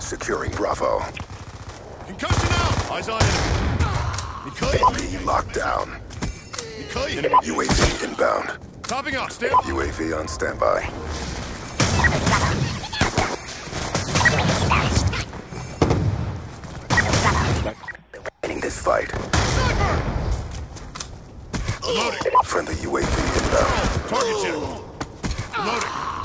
Securing Bravo. Concussion out! Eyes on enemy. Enemy locked down. UAV inbound. Topping off, stand. UAV on standby. Winning this fight. Sniper! Loading. Friendly UAV inbound. Target check. Loading.